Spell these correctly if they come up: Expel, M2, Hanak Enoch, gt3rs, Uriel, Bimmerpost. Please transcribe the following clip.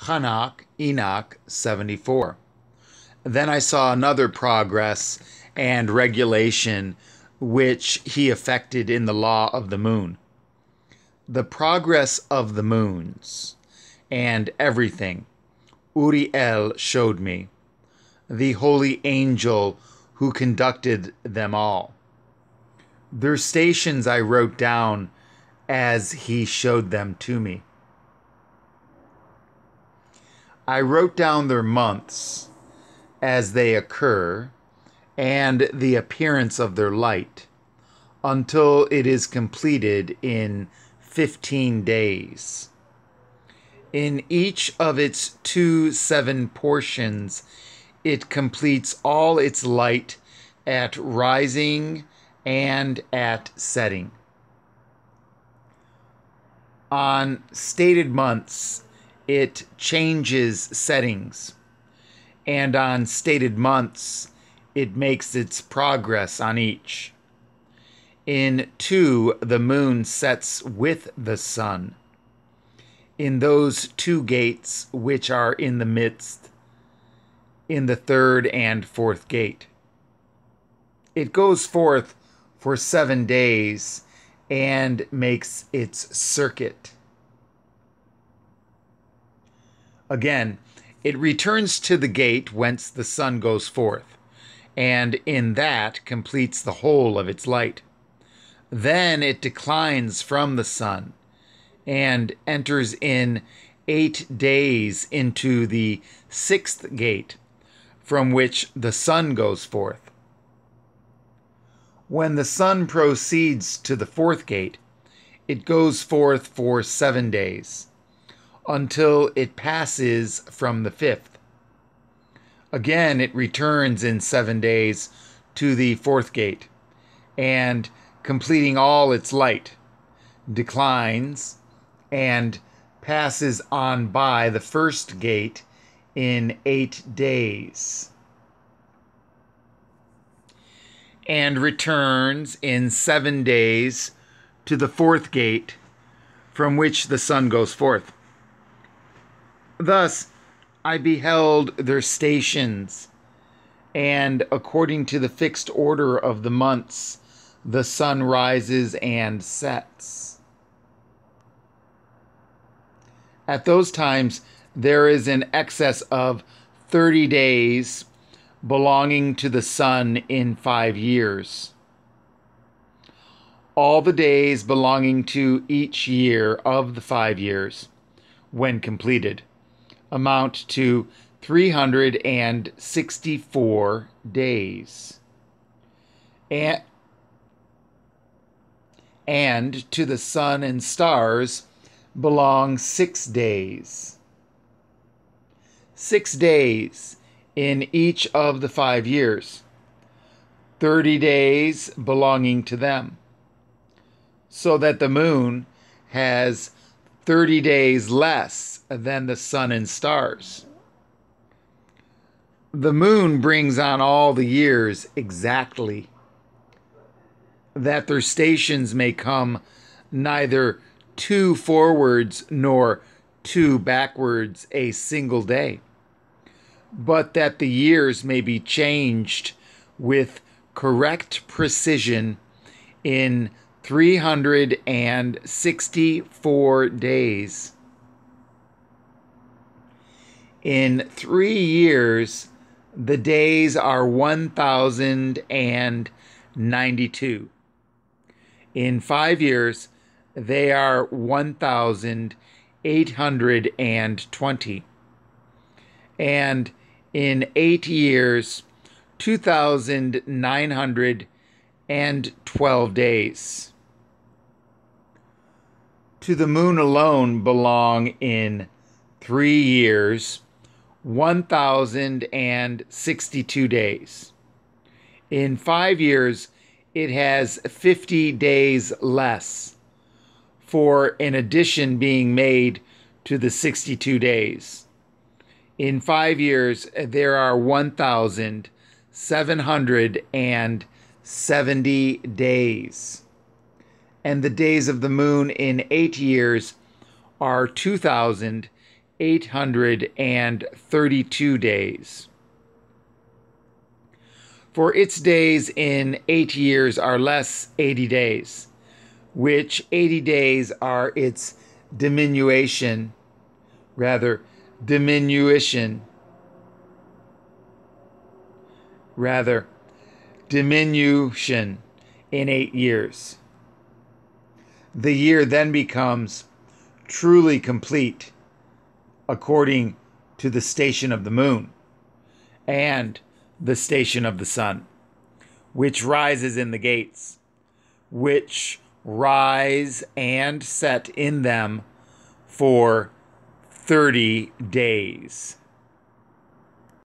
Hanak Enoch 74. Then I saw another progress and regulation which he effected in the law of the moon. The progress of the moons and everything Uriel showed me, the holy angel who conducted them all. Their stations I wrote down as he showed them to me. I wrote down their months as they occur and the appearance of their light until it is completed in 15 days. In each of its 2-7 portions, it completes all its light at rising and at setting. On stated months, it changes settings, and on stated months, it makes its progress on each. In 2, the moon sets with the sun, in those 2 gates which are in the midst, in the 3rd and 4th gate. It goes forth for 7 days and makes its circuit. Again, it returns to the gate whence the sun goes forth, and in that completes the whole of its light. Then it declines from the sun and enters in 8 days into the 6th gate, from which the sun goes forth. When the sun proceeds to the 4th gate, it goes forth for 7 days, until it passes from the 5th. Again, it returns in 7 days to the 4th gate, and, completing all its light, declines and passes on by the 1st gate in 8 days, and returns in 7 days to the 4th gate, from which the sun goes forth. Thus I beheld their stations, and according to the fixed order of the months, the sun rises and sets. At those times, there is an excess of 30 days belonging to the sun in 5 years. All the days belonging to each year of the 5 years, when completed, amount to 364 days. And to the sun and stars belong 6 days. 6 days in each of the 5 years, 30 days belonging to them, so that the moon has 30 days less than the sun and stars. The moon brings on all the years exactly, that their stations may come neither 2 forwards nor 2 backwards a single day, but that the years may be changed with correct precision in 364 days. In 3 years, the days are 1,092. In 5 years, they are 1,820, and in 8 years, 2,912 days. To the moon alone belong in 3 years, 1,062 days. In 5 years, it has 50 days less, for an addition being made to the 62 days. In 5 years, there are 1,770 days, and the days of the moon in 8 years are 2,000 832 days. For its days in 8 years are less 80 days, which 80 days are its diminution in 8 years. The year then becomes truly complete according to the station of the moon and the station of the sun, which rises in the gates, which rise and set in them for 30 days.